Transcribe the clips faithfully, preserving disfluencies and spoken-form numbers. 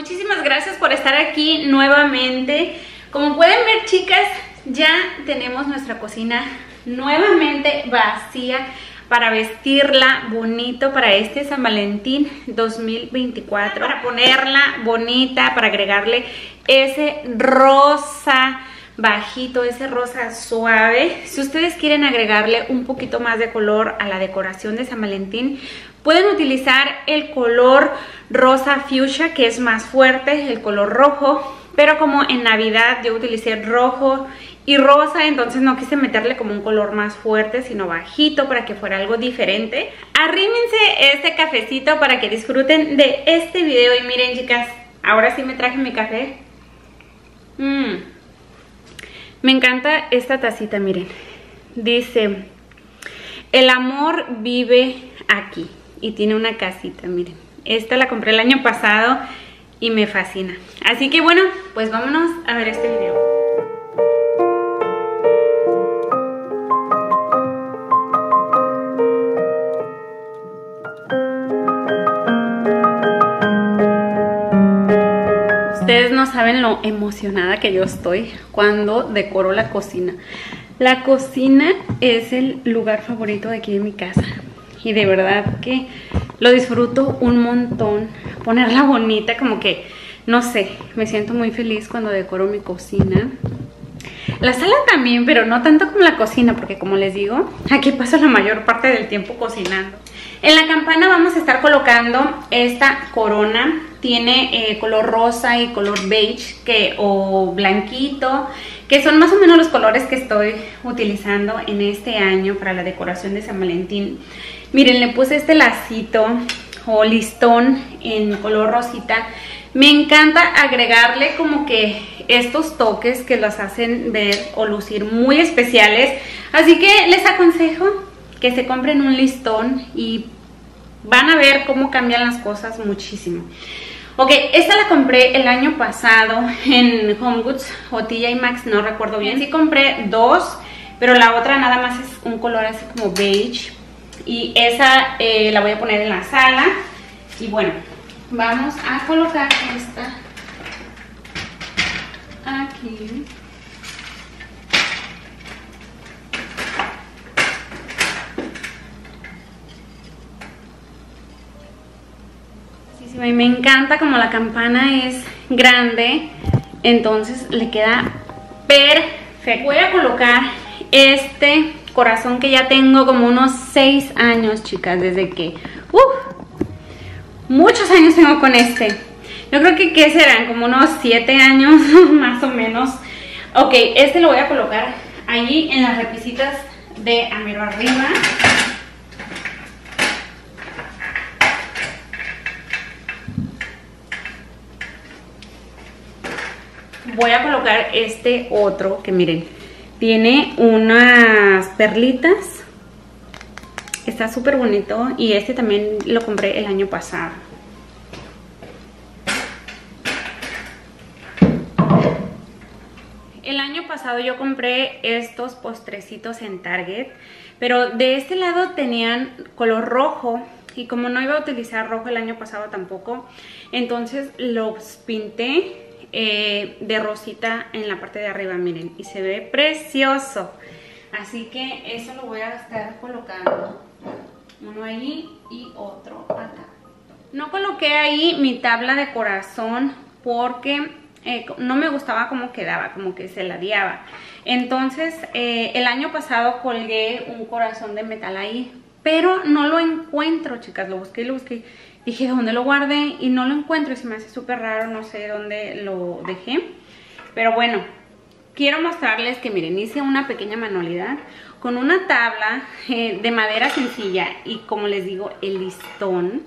Muchísimas gracias por estar aquí nuevamente. Como pueden ver, chicas, ya tenemos nuestra cocina nuevamente vacía para vestirla bonito para este San Valentín dos mil veinticuatro, para ponerla bonita, para agregarle ese rosa bajito, ese rosa suave. Si ustedes quieren agregarle un poquito más de color a la decoración de San Valentín, pueden utilizar el color rosa fucsia, que es más fuerte, el color rojo. Pero como en Navidad yo utilicé rojo y rosa, entonces no quise meterle como un color más fuerte, sino bajito, para que fuera algo diferente. Arrímense este cafecito para que disfruten de este video. Y miren, chicas, ahora sí me traje mi café. Mmm. Me encanta esta tacita, miren. Dice, el amor vive aquí. Y tiene una casita, miren. Esta la compré el año pasado y me fascina. Así que bueno, pues vámonos a ver este video. Ustedes no saben lo emocionada que yo estoy cuando decoro la cocina. La cocina es el lugar favorito de aquí de mi casa. Y de verdad que lo disfruto un montón. Ponerla bonita, como que, no sé, me siento muy feliz cuando decoro mi cocina. La sala también, pero no tanto como la cocina, porque como les digo, aquí paso la mayor parte del tiempo cocinando. En la campana vamos a estar colocando esta corona. Tiene eh, color rosa y color beige que, o blanquito, que son más o menos los colores que estoy utilizando en este año para la decoración de San Valentín. Miren, le puse este lacito o listón en color rosita. Me encanta agregarle como que estos toques que las hacen ver o lucir muy especiales. Así que les aconsejo que se compren un listón y van a ver cómo cambian las cosas muchísimo. Ok, esta la compré el año pasado en Home Goods o T J Maxx, no recuerdo bien. Sí compré dos, pero la otra nada más es un color así como beige. Y esa eh, la voy a poner en la sala. Y bueno, vamos a colocar esta aquí. Me encanta como la campana es grande, entonces le queda perfecto. Voy a colocar este corazón que ya tengo como unos seis años, chicas, desde que... Uh, muchos años tengo con este. Yo creo que, ¿qué serán? Como unos siete años más o menos. Ok, este lo voy a colocar ahí en las repisitas de a mero arriba. Voy a colocar este otro que miren, tiene unas perlitas. Está súper bonito y este también lo compré el año pasado. El año pasado yo compré estos postrecitos en Target, pero de este lado tenían color rojo. Y como no iba a utilizar rojo el año pasado tampoco, entonces los pinté Eh, de rosita en la parte de arriba, miren, y se ve precioso. Así que eso lo voy a estar colocando, uno ahí y otro acá. No coloqué ahí mi tabla de corazón porque eh, no me gustaba cómo quedaba, como que se ladeaba. Entonces eh, el año pasado colgué un corazón de metal ahí, pero no lo encuentro, chicas. Lo busqué y lo busqué. Dije, ¿dónde lo guardé? Y no lo encuentro y se me hace súper raro, no sé dónde lo dejé. Pero bueno, quiero mostrarles que miren, hice una pequeña manualidad con una tabla eh, de madera sencilla y, como les digo, el listón.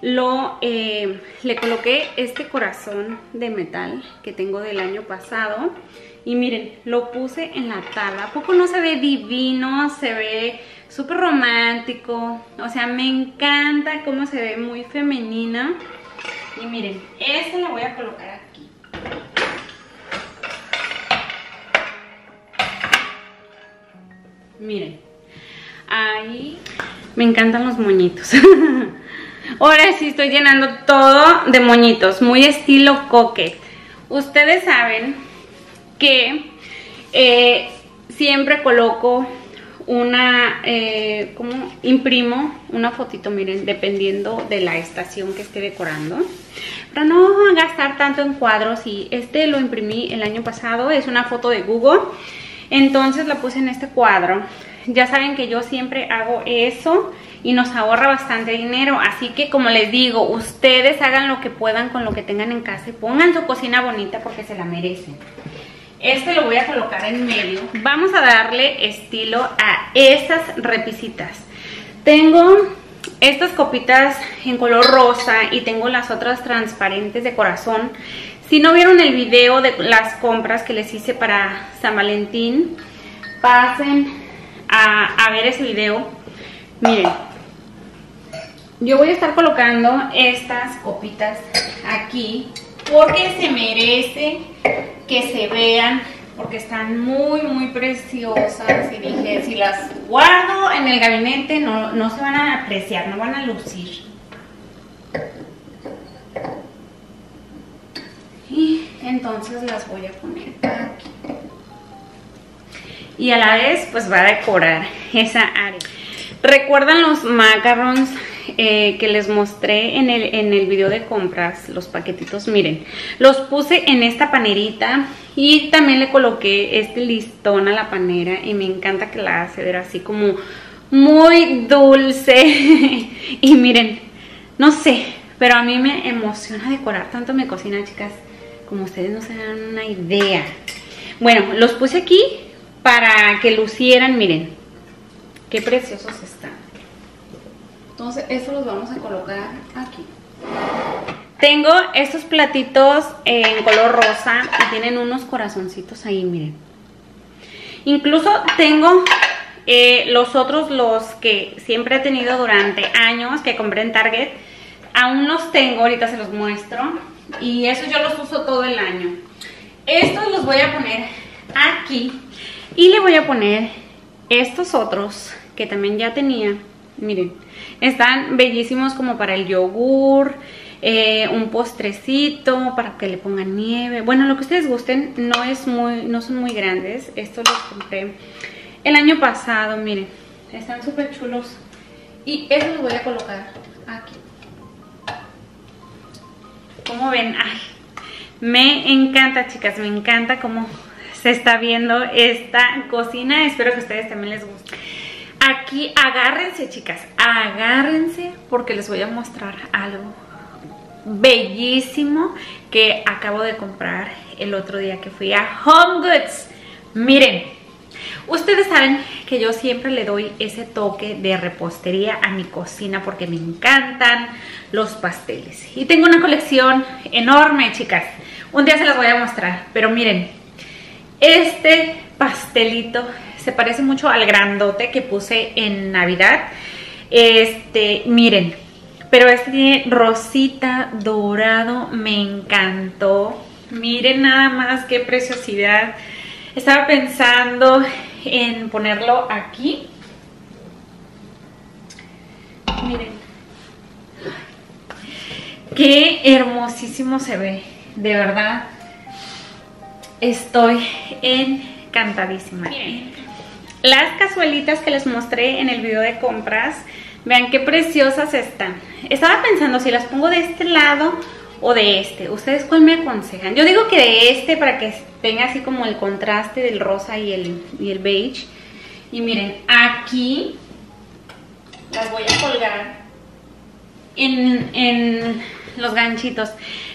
Lo, eh, le coloqué este corazón de metal que tengo del año pasado y miren, lo puse en la tabla. ¿A poco no se ve divino? Se ve súper romántico, o sea, me encanta cómo se ve, muy femenina. Y miren, esta la voy a colocar aquí. Miren, ahí me encantan los moñitos. Ahora sí estoy llenando todo de moñitos, muy estilo Coquette. Ustedes saben que eh, siempre coloco una, eh, como imprimo una fotito, miren, dependiendo de la estación que esté decorando. Para no gastar tanto en cuadros, y este lo imprimí el año pasado, es una foto de Google. Entonces la puse en este cuadro. Ya saben que yo siempre hago eso y nos ahorra bastante dinero. Así que, como les digo, ustedes hagan lo que puedan con lo que tengan en casa y pongan su cocina bonita porque se la merecen. Este lo voy a colocar en medio. Vamos a darle estilo a esas repisitas. Tengo estas copitas en color rosa y tengo las otras transparentes de corazón. Si no vieron el video de las compras que les hice para San Valentín, pasen a, a ver ese video. Miren, yo voy a estar colocando estas copitas aquí porque se merece que se vean, porque están muy muy preciosas, y dije, si las guardo en el gabinete no, no se van a apreciar, no van a lucir. Y entonces las voy a poner aquí. Y a la vez pues va a decorar esa área. ¿Recuerdan los macarons eh, que les mostré en el, en el video de compras? Los paquetitos, miren, los puse en esta panerita y también le coloqué este listón a la panera y me encanta que la hace ver así como muy dulce. Y miren, no sé, pero a mí me emociona decorar tanto mi cocina, chicas, como ustedes no se dan una idea. Bueno, los puse aquí para que lucieran, miren. Qué preciosos están. Entonces, estos los vamos a colocar aquí. Tengo estos platitos en color rosa y tienen unos corazoncitos ahí, miren. Incluso tengo eh, los otros, los que siempre he tenido durante años, que compré en Target. Aún los tengo, ahorita se los muestro. Y esos yo los uso todo el año. Estos los voy a poner aquí. Y le voy a poner estos otros que también ya tenía. Miren, están bellísimos como para el yogur, eh, un postrecito, para que le pongan nieve. Bueno, lo que ustedes gusten, no, es muy, no son muy grandes. Estos los compré el año pasado, miren. Están súper chulos. Y estos los voy a colocar aquí. Como ven, ay, me encanta, chicas, me encanta cómo se está viendo esta cocina. Espero que a ustedes también les guste. Aquí agárrense, chicas, agárrense porque les voy a mostrar algo bellísimo que acabo de comprar el otro día que fui a Home Goods. Miren, ustedes saben que yo siempre le doy ese toque de repostería a mi cocina porque me encantan los pasteles. Y tengo una colección enorme, chicas. Un día se las voy a mostrar, pero miren, este pastelito se parece mucho al grandote que puse en Navidad. Este, miren, pero este tiene rosita, dorado, me encantó. Miren nada más qué preciosidad. Estaba pensando en ponerlo aquí. Miren, qué hermosísimo se ve, de verdad. Estoy encantadísima. Bien. Las cazuelitas que les mostré en el video de compras, vean qué preciosas están. Estaba pensando si las pongo de este lado o de este. ¿Ustedes cuál me aconsejan? Yo digo que de este para que tenga así como el contraste del rosa y el, y el beige. Y miren, aquí las voy a colgar en, en los ganchitos.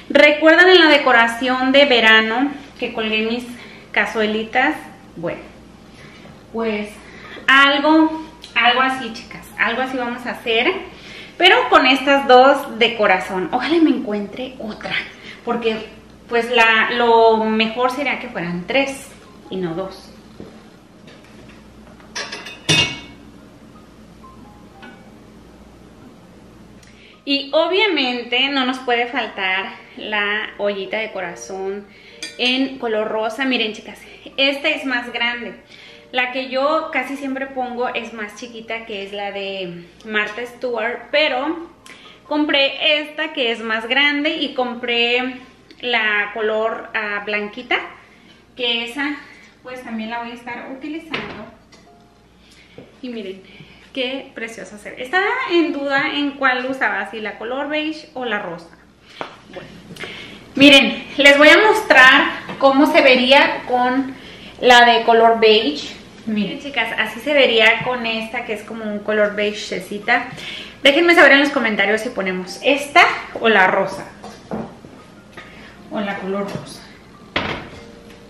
¿Recuerdan en la decoración de verano que colgué mis cazuelitas? Bueno, pues algo, algo así, chicas, algo así vamos a hacer, pero con estas dos de corazón. Ojalá me encuentre otra, porque pues la, lo mejor sería que fueran tres y no dos. Y obviamente no nos puede faltar la ollita de corazón en color rosa. Miren, chicas, esta es más grande. La que yo casi siempre pongo es más chiquita, que es la de Martha Stewart, pero Compré esta que es más grande y compré la color uh, blanquita, que esa pues también la voy a estar utilizando. Y miren, qué preciosa se ve. Estaba en duda en cuál usaba, si la color beige o la rosa. Bueno, miren, les voy a mostrar cómo se vería con la de color beige. Miren, chicas, así se vería con esta que es como un color beigecita. Déjenme saber en los comentarios si ponemos esta o la rosa. O la color rosa.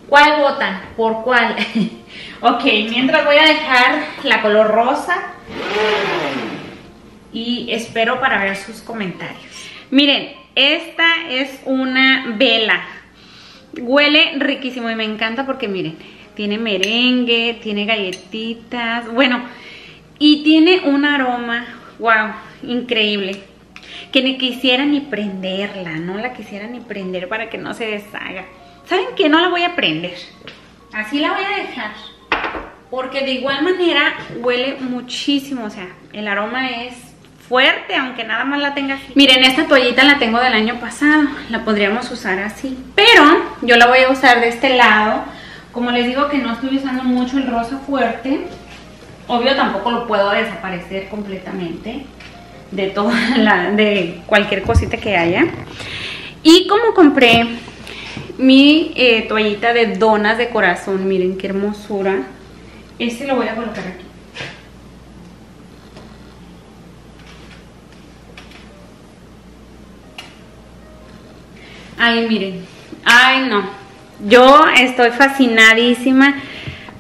¿Cuál votan? ¿Por cuál? Ok, mientras voy a dejar la color rosa. Y espero para ver sus comentarios. Miren, esta es una vela. Huele riquísimo y me encanta porque miren, tiene merengue, tiene galletitas, bueno, y tiene un aroma, wow, increíble. Que ni quisiera ni prenderla, no la quisiera ni prender para que no se deshaga. ¿Saben qué? No la voy a prender. Así la voy a dejar. Porque de igual manera huele muchísimo, o sea, el aroma es fuerte, aunque nada más la tenga así. Miren, esta toallita la tengo del año pasado, la podríamos usar así. Pero yo la voy a usar de este lado. Como les digo que no estoy usando mucho el rosa fuerte, obvio tampoco lo puedo desaparecer completamente de toda la, de cualquier cosita que haya. Y como compré mi eh, toallita de donas de corazón, miren qué hermosura. Este lo voy a colocar aquí. Ay, miren. Ay, no. Yo estoy fascinadísima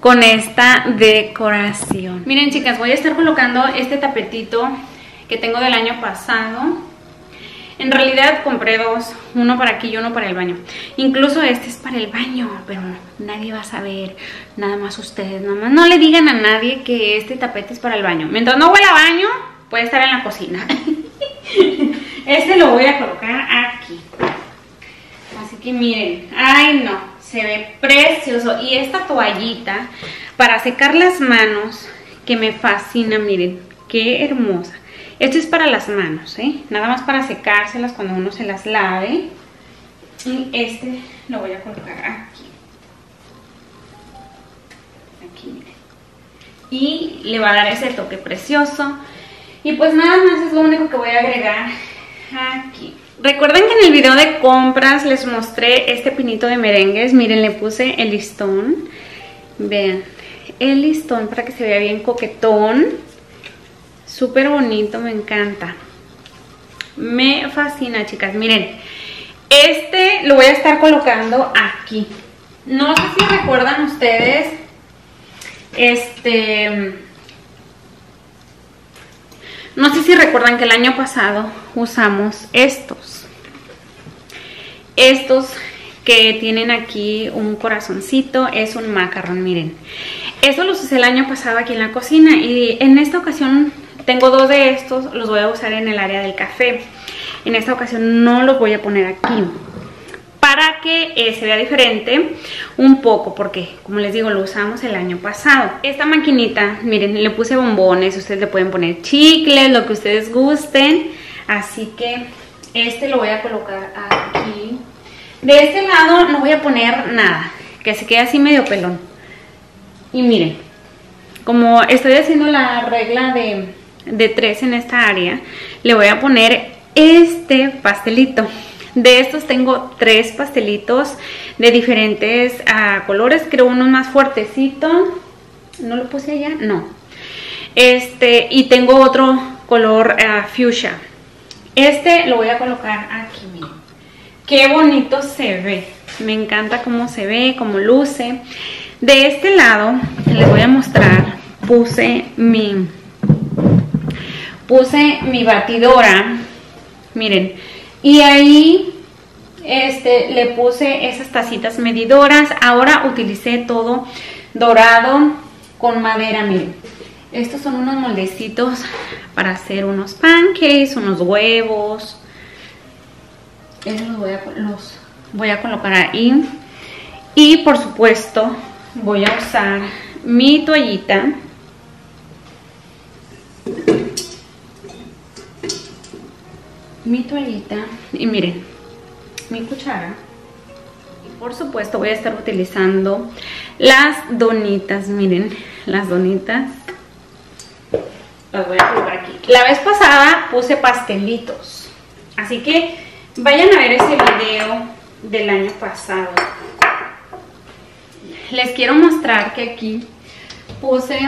con esta decoración. Miren, chicas, voy a estar colocando este tapetito que tengo del año pasado. En realidad compré dos, uno para aquí y uno para el baño. Incluso este es para el baño, pero nadie va a saber, nada más ustedes, nada más. No le digan a nadie que este tapete es para el baño. Mientras no huela a baño, puede estar en la cocina. Este lo voy a colocar aquí. Así que miren, ay no. Se ve precioso. Y esta toallita para secar las manos que me fascina, miren, qué hermosa. Esto es para las manos, ¿eh? Nada más para secárselas cuando uno se las lave. Y este lo voy a colocar aquí. Aquí, miren. Y le va a dar ese toque precioso. Y pues nada más es lo único que voy a agregar aquí. Recuerden que en el video de compras les mostré este pinito de merengues. Miren, le puse el listón. Vean, el listón para que se vea bien coquetón. Súper bonito, me encanta. Me fascina, chicas. Miren, este lo voy a estar colocando aquí. No sé si recuerdan ustedes, este... no sé si recuerdan que el año pasado usamos estos. Estos que tienen aquí un corazoncito, es un macarrón, miren. Eso los usé el año pasado aquí en la cocina y en esta ocasión tengo dos de estos, los voy a usar en el área del café. En esta ocasión no los voy a poner aquí. Para que eh, se vea diferente un poco, porque como les digo, lo usamos el año pasado. Esta maquinita, miren, le puse bombones, ustedes le pueden poner chicles, lo que ustedes gusten. Así que este lo voy a colocar aquí. De este lado no voy a poner nada, que se quede así medio pelón. Y miren, como estoy haciendo la regla de, de tres en esta área, le voy a poner este pastelito. De estos tengo tres pastelitos de diferentes uh, colores. Creo uno más fuertecito. ¿No lo puse allá? No. Este, y tengo otro color uh, fuchsia. Este lo voy a colocar aquí, miren. Qué bonito se ve. Me encanta cómo se ve, cómo luce. De este lado, les voy a mostrar, puse mi, puse mi batidora. Miren. Y ahí este, le puse esas tacitas medidoras. Ahora utilicé todo dorado con madera, miren. Estos son unos moldecitos para hacer unos pancakes, unos huevos. Esos los voy a, los voy a colocar ahí. Y por supuesto voy a usar mi toallita. mi toallita y miren, mi cuchara. Y por supuesto voy a estar utilizando las donitas, miren, las donitas. Las voy a colocar aquí. La vez pasada puse pastelitos, así que vayan a ver ese video del año pasado. Les quiero mostrar que aquí puse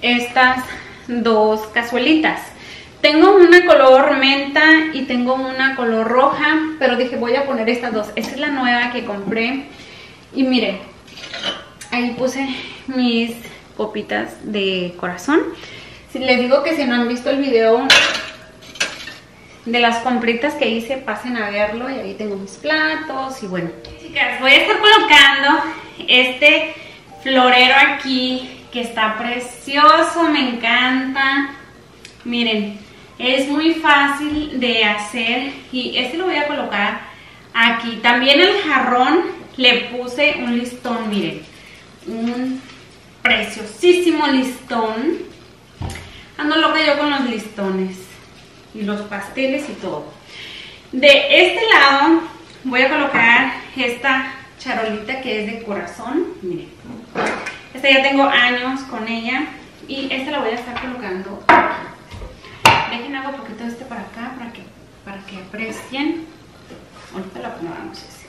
estas dos cazuelitas. Tengo una color menta y tengo una color roja, pero dije voy a poner estas dos. Esta es la nueva que compré. Y miren, ahí puse mis copitas de corazón. Les digo que si no han visto el video de las compritas que hice, pasen a verlo. Y ahí tengo mis platos y bueno. Chicas, voy a estar colocando este florero aquí que está precioso, me encanta. Miren, es muy fácil de hacer y este lo voy a colocar aquí. También el jarrón le puse un listón, miren. Un preciosísimo listón. Ando loca yo con los listones y los pasteles y todo. De este lado voy a colocar esta charolita que es de corazón. Miren, esta ya tengo años con ella y esta la voy a estar colocando aquí. Dejen algo poquito de este para acá para que, para que aprecien. Ahorita la acomodamos así.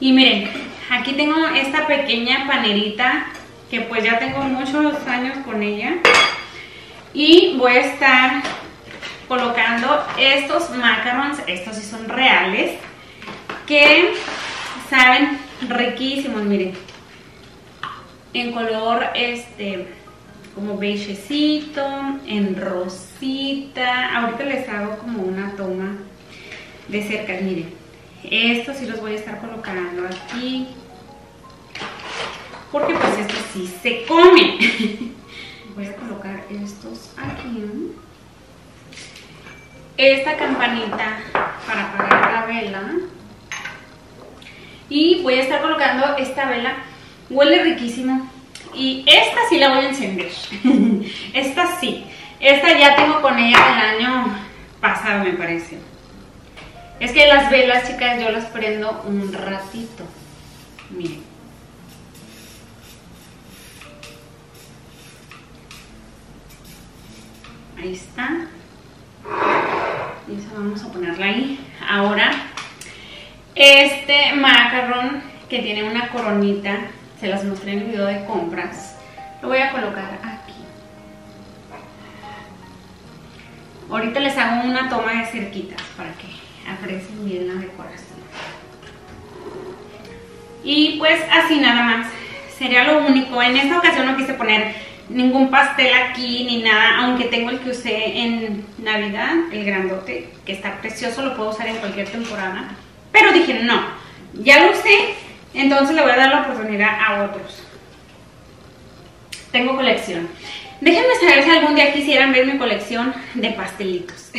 Y miren, aquí tengo esta pequeña panerita que pues ya tengo muchos años con ella. Y voy a estar colocando estos macarons, estos sí son reales, que saben riquísimos, miren. En color este, como beigecito, en rosita. Ahorita les hago como una toma de cerca, miren. Estos sí los voy a estar colocando aquí. Porque pues estos sí se comen. Voy a colocar estos aquí. Esta campanita para apagar la vela. Y voy a estar colocando esta vela. Huele riquísimo. Y esta sí la voy a encender. Esta sí. Esta ya tengo con ella del año pasado, me parece. Es que las velas, chicas, yo las prendo un ratito. Miren. Ahí está. Y eso vamos a ponerla ahí. Ahora, este macarrón que tiene una coronita, se las mostré en el video de compras, lo voy a colocar aquí. Ahorita les hago una toma de cerquitas para que aprecien bien la decoración. Y pues así nada más. Sería lo único. En esta ocasión no quise poner ningún pastel aquí ni nada, aunque tengo el que usé en Navidad, el grandote, que está precioso, lo puedo usar en cualquier temporada, pero dije no, ya lo usé, entonces le voy a dar la oportunidad a otros. Tengo colección. Déjenme saber si algún día quisieran ver mi colección de pastelitos.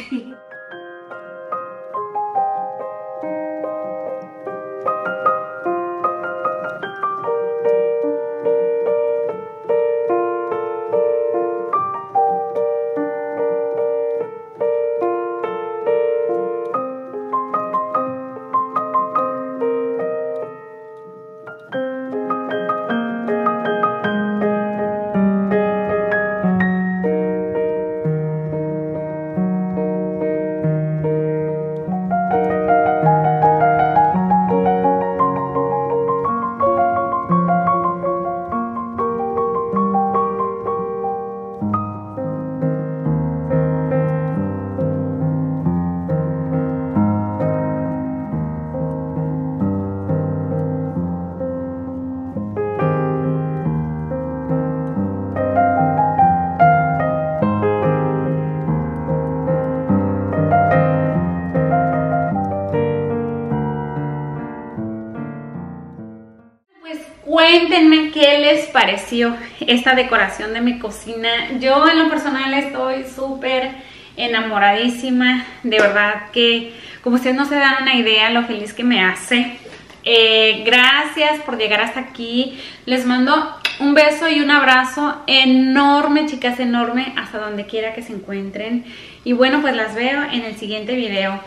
Cuéntenme qué les pareció esta decoración de mi cocina. Yo en lo personal estoy súper enamoradísima. De verdad que, como ustedes no se dan una idea lo feliz que me hace. Eh, gracias por llegar hasta aquí. Les mando un beso y un abrazo enorme, chicas, enorme, hasta donde quiera que se encuentren. Y bueno, pues las veo en el siguiente video.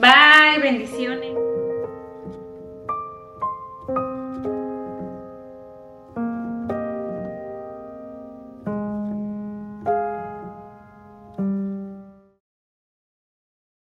Bye, bendiciones.